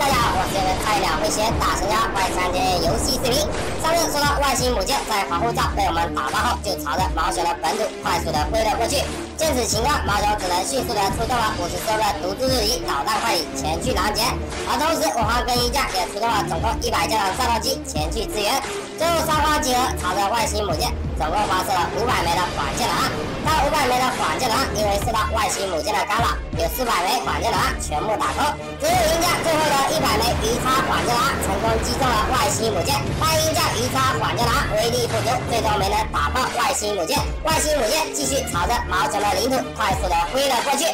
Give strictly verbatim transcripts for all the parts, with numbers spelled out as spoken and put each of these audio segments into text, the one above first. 大家好，我是菜鸟会写打神家外三节游戏视频。上次说到外星母舰在防护罩被我们打爆后，就朝着毛熊的本土快速的挥了过去。见此情况，毛熊只能迅速的出动了五十艘的毒蜘蛛蚁导弹快艇前去拦截，而同时我方跟一架也出动了总共一百架的战斗机前去支援。最后双方集合，朝着外星母舰总共发射了五百枚的反舰弹。但五百枚的反舰弹因为受到外星母舰的干扰，有四百枚反舰弹全部打空，只有赢家最后的一百枚鱼叉反舰弹成功击中了外星母舰，但赢家鱼叉反舰弹威力不足，最终没能打爆外星母舰。外星母舰继续朝着毛熊的领土快速的挥了过去。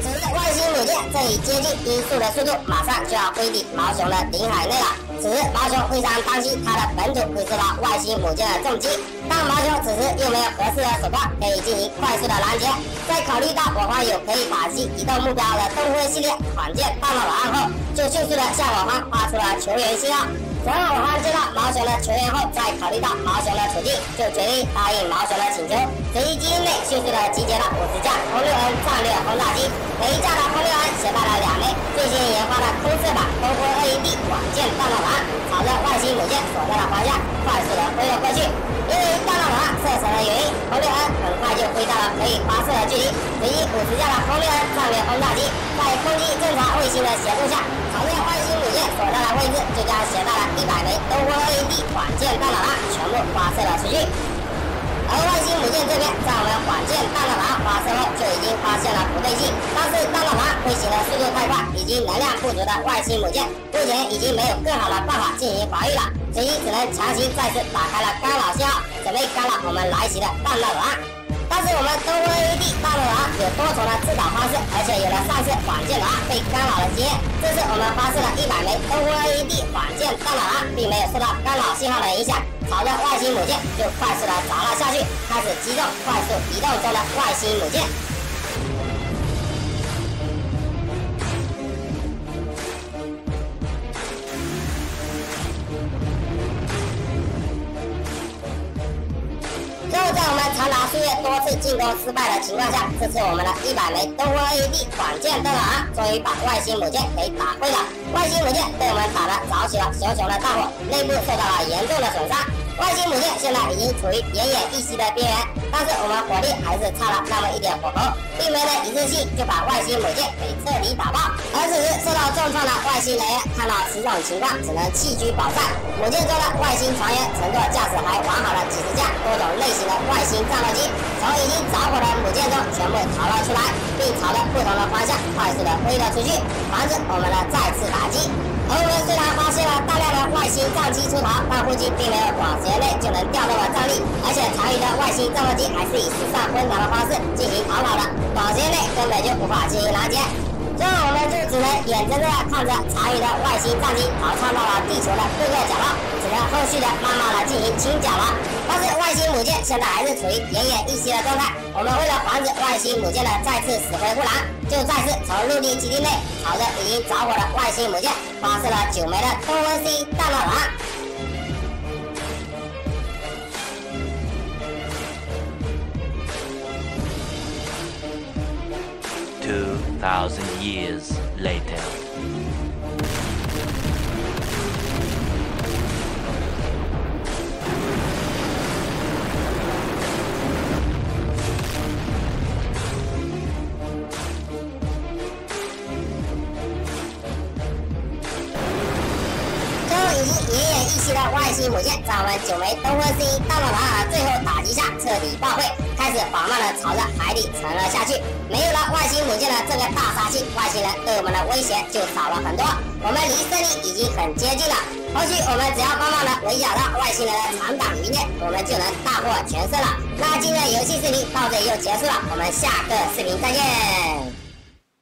此时外星母舰正以接近音速的速度，马上就要飞抵毛熊的领海内了。此时毛熊非常担心他的本土会受到外星母舰的重击，但毛熊此时又没有合适的手段可以进行快速的拦截。在考虑到我方有可以打击移动目标的东风系列反舰弹道导弹后，就迅速的向我方发出了求援信号。然后我方接到毛熊的求援后，再考虑到毛熊的处境，就决定答应毛熊的请求。随即基因内迅速的集结了五十架轰六 N 战略轰炸机，每一架的轰六 N 携带了两枚最新研发的空射版东风二一 D 反舰弹道导弹。朝着外星母舰所在的方向快速的飞了过去。因为弹道导弹射程的原因，轰六 N 很快就飞到了可以发射的距离。随即五十架的轰六 N 战略轰炸机在空基侦察卫星的协助下，朝着外星母舰所在的位置，就将携带了一百枚东风二一 D 反舰弹道导弹全部发射了出去。而外星母舰这边在我们反舰弹道导弹发射后，就已经发现了不对劲，但是弹道导弹飞行的速度太快，已经能量不足的外星母舰目前已经没有更好的办法进行防御了，所以只能强行再次打开了干扰信号，准备干扰我们来袭的弹道导弹。但是我们东风 A E D 弹道导弹有多重的制导方式，而且有了上次反舰导弹被干扰的经验，这次我们发射了一百枚东风 A E D 反舰弹导弹，并没有受到干扰信号的影响，朝着外星母舰就快速的砸了下去，开始击中快速移动中的外星母舰。在我们长达数月多次进攻失败的情况下，这次我们的一百枚东风 A E D 反舰弹道弹终于把外星母舰给打溃了。外星母舰被我们打得着起了熊熊的大火，内部受到了严重的损伤。外星母舰现在已经处于奄奄一息的边缘，但是我们火力还是差了那么一点火候，并没能一次性就把外星母舰给彻底打爆。而此时受到重创的外星人员看到此种情况，只能弃车保战。母舰中的外星船员乘坐驾驶还完好的几十架多种类型的外星战斗机，从已经着火的母舰中全部逃了出来，并朝着不同的方向快速的飞了出去，防止我们的再次打击。而我们虽然发现了大量的外星战机出逃，但附近并没有短时间内就能调动的战力，而且残余的外星战斗机还是以时尚昏倒的方式进行逃跑的，短时间内根本就无法进行拦截。最后我们就只能眼睁睁的看着残余的外星战机逃窜到了地球的各个角落，只能后续的慢慢的进行清剿了。但是外星母舰现在还是处于奄奄一息的状态，我们为了防止外星母舰的再次死灰复燃，就再次从陆地基地内朝着已经着火的外星母舰发射了九枚的东风 C 弹道导弹。Two thousand years later.外星母舰在我们九枚东风 C 弹道导弹的最后打击下彻底报废，开始缓慢的朝着海底沉了下去。没有了外星母舰的这个大杀器，外星人对我们的威胁就少了很多，我们离胜利已经很接近了。后续我们只要慢慢的围剿到外星人的长杆渔猎，我们就能大获全胜了。那今天的游戏视频到这里又结束了，我们下个视频再见。